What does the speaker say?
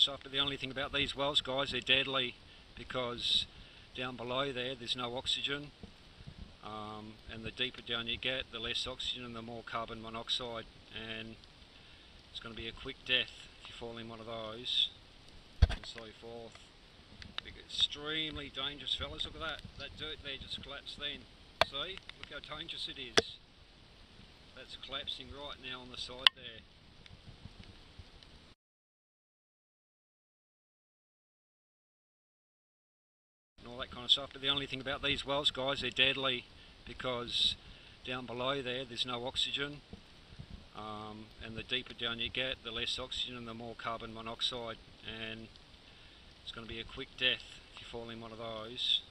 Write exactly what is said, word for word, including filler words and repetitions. months after. The only thing about these wells, guys, they're deadly because down below there, there's no oxygen. Um, and the deeper down you get, the less oxygen and the more carbon monoxide, and it's going to be a quick death if you fall in one of those, and so forth. Extremely dangerous, fellas. Look at that, that dirt there just collapsed then. See, look how dangerous it is. That's collapsing right now on the side there. And all that kind of stuff. But the only thing about these wells, guys, they're deadly because down below there, there's no oxygen. Um, and the deeper down you get, the less oxygen and the more carbon monoxide, and it's going to be a quick death if you fall in one of those.